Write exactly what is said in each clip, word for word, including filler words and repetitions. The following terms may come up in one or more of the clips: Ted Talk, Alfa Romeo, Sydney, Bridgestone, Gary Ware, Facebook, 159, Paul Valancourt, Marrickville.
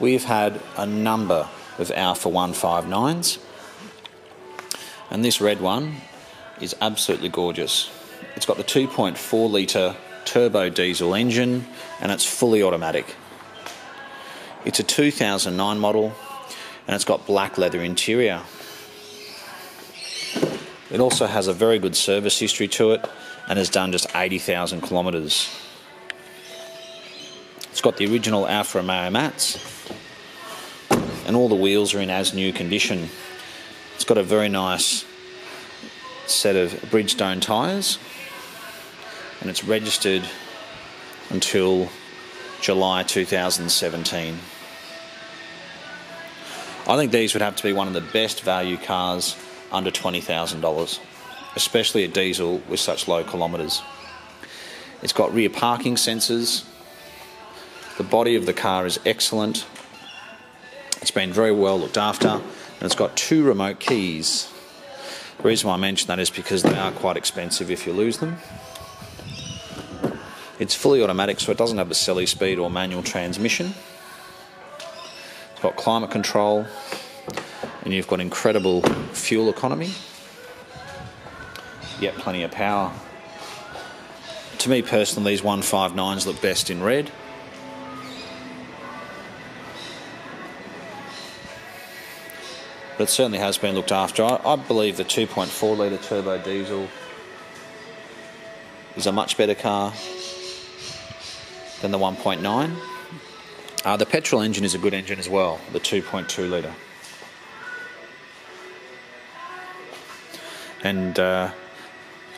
we've had a number of Alfa one fifty-nines, and this red one is absolutely gorgeous. It's got the two point four litre turbo diesel engine and it's fully automatic. It's a two thousand nine model and it's got black leather interior. It also has a very good service history to it and has done just eighty thousand kilometres. It's got the original Alfa Romeo mats and all the wheels are in as new condition. It's got a very nice set of Bridgestone tyres and it's registered until July two thousand seventeen. I think these would have to be one of the best value cars under twenty thousand dollars, especially a diesel with such low kilometres. It's got rear parking sensors. The body of the car is excellent. It's been very well looked after and it's got two remote keys. The reason why I mention that is because they are quite expensive if you lose them. It's fully automatic, so it doesn't have a celly speed or manual transmission. It's got climate control and you've got incredible fuel economy, yet plenty of power. To me personally, these one fifty-nines look best in red. But it certainly has been looked after. I, I believe the two point four litre turbo diesel is a much better car than the one point nine. Uh, the petrol engine is a good engine as well, the two point two litre. And uh,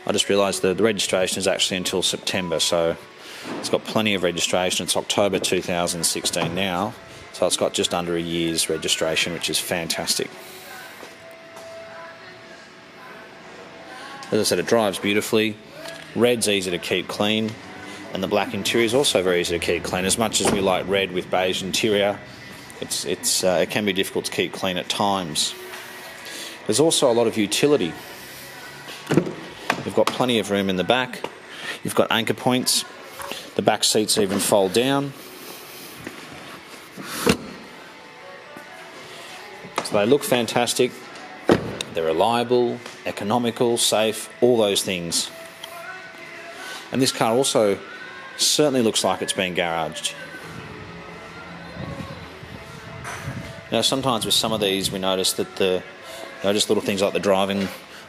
I just realised that the registration is actually until September, so it's got plenty of registration. It's October two thousand sixteen now. So it's got just under a year's registration, which is fantastic. As I said, it drives beautifully. Red's easy to keep clean, and the black interior is also very easy to keep clean. As much as we like red with beige interior, it's, it's, uh, it can be difficult to keep clean at times. There's also a lot of utility. You've got plenty of room in the back. You've got anchor points. The back seats even fold down. So they look fantastic, they're reliable, economical, safe, all those things. And this car also certainly looks like it's been garaged. Now sometimes with some of these we notice that the you know, just little things like the driving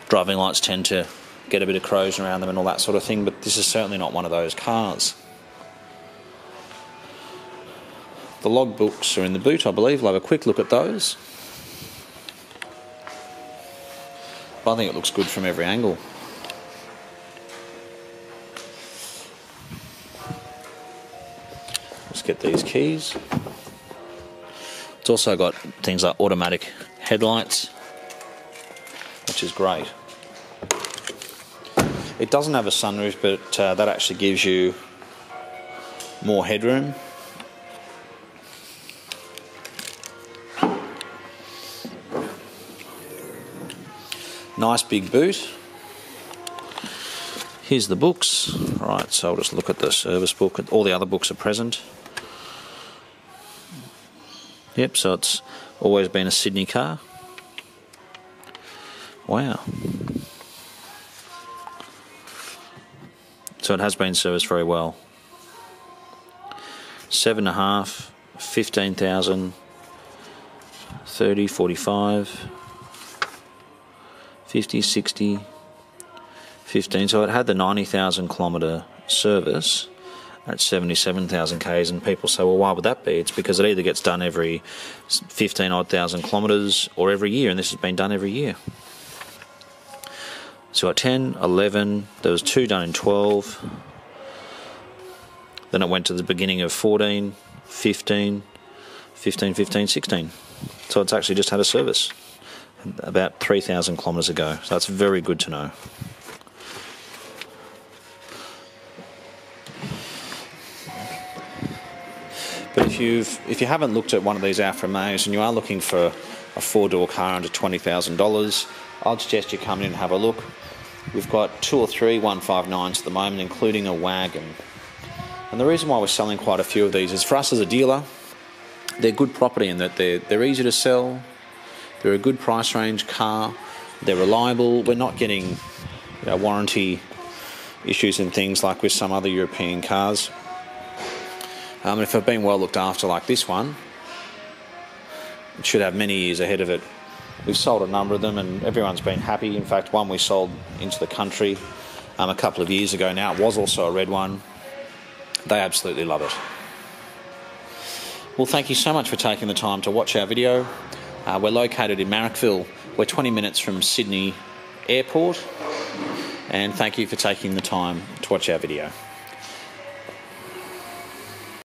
driving lights tend to get a bit of corrosion around them and all that sort of thing, but this is certainly not one of those cars. The logbooks are in the boot, I believe. We'll have a quick look at those. But I think it looks good from every angle. Let's get these keys. It's also got things like automatic headlights, which is great. It doesn't have a sunroof, but uh, that actually gives you more headroom. Nice big boot. Here's the books. Right, so I'll just look at the service book. All the other books are present. Yep, so it's always been a Sydney car. Wow. So it has been serviced very well. Seven and a half, fifteen thousand, thirty, forty-five. fifty, sixty, fifteen, so it had the ninety thousand kilometre service at seventy-seven thousand Ks, and people say, well, why would that be? It's because it either gets done every fifteen odd thousand kilometres or every year, and this has been done every year. So at ten, eleven, there was two done in twelve, then it went to the beginning of fourteen, fifteen, fifteen, fifteen, sixteen. So it's actually just had a service about three thousand kilometres ago, so that's very good to know. But if you've if you haven't looked at one of these Alfa Romeos and you are looking for a four-door car under twenty thousand dollars, I'd suggest you come in and have a look. We've got two or three one fifty-nines at the moment, including a wagon. And the reason why we're selling quite a few of these is for us as a dealer, they're good property in that they're, they're easy to sell, they're a good price range car, they're reliable. We're not getting you know, warranty issues and things like with some other European cars. Um, if they've been well looked after like this one, it should have many years ahead of it. We've sold a number of them and everyone's been happy. In fact, one we sold into the country um, a couple of years ago now. It was also a red one. They absolutely love it. Well, thank you so much for taking the time to watch our video. Uh, we're located in Marrickville. We're twenty minutes from Sydney Airport. And thank you for taking the time to watch our video.